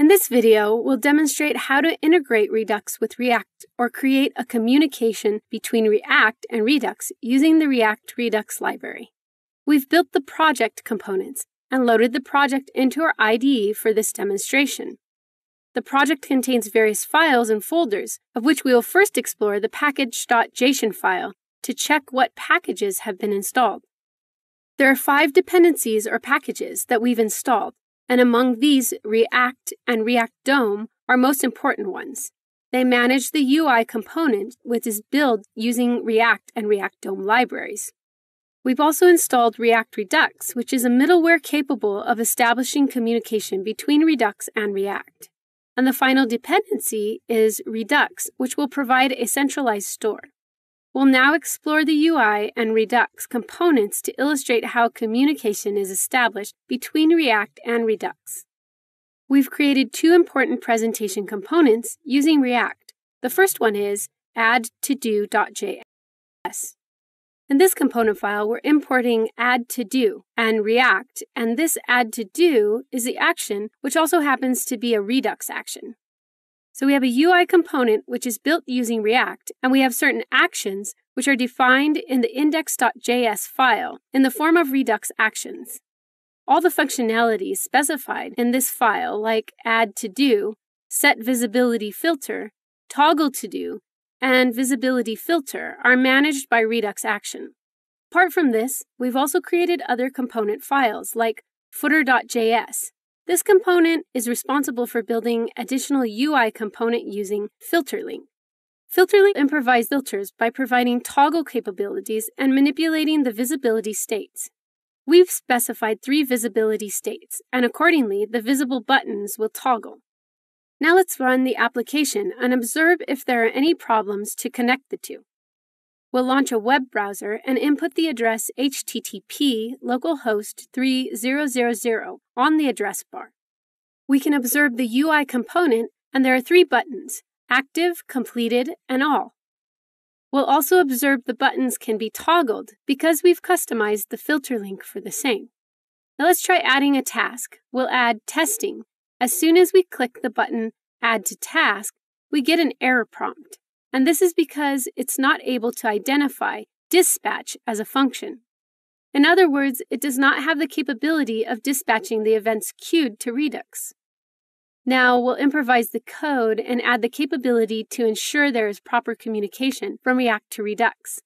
In this video, we'll demonstrate how to integrate Redux with React or create a communication between React and Redux using the React Redux library. We've built the project components and loaded the project into our IDE for this demonstration. The project contains various files and folders, of which we will first explore the package.json file to check what packages have been installed. There are 5 dependencies or packages that we've installed, and among these, React and React DOM are most important ones. They manage the UI component, which is built using React and React DOM libraries. We've also installed React Redux, which is a middleware capable of establishing communication between Redux and React. And the final dependency is Redux, which will provide a centralized store. We'll now explore the UI and Redux components to illustrate how communication is established between React and Redux. We've created 2 important presentation components using React. The first one is addToDo.js. In this component file, we're importing addToDo and React, and this addToDo is the action, which also happens to be a Redux action. So we have a UI component which is built using React, and we have certain actions which are defined in the index.js file in the form of Redux actions. All the functionality specified in this file, like add to do, set visibility filter, toggle to do, and visibility filter, are managed by Redux action. Apart from this, we've also created other component files like footer.js. This component is responsible for building additional UI component using FilterLink. FilterLink improvises filters by providing toggle capabilities and manipulating the visibility states. We've specified 3 visibility states, and accordingly, the visible buttons will toggle. Now let's run the application and observe if there are any problems to connect the 2. We'll launch a web browser and input the address HTTP localhost 3000 on the address bar. We can observe the UI component, and there are 3 buttons: active, completed, and all. We'll also observe the buttons can be toggled because we've customized the filter link for the same. Now let's try adding a task. We'll add testing. As soon as we click the button Add to Task, we get an error prompt. And this is because it's not able to identify dispatch as a function. In other words, it does not have the capability of dispatching the events queued to Redux. Now we'll improvise the code and add the capability to ensure there is proper communication from React to Redux.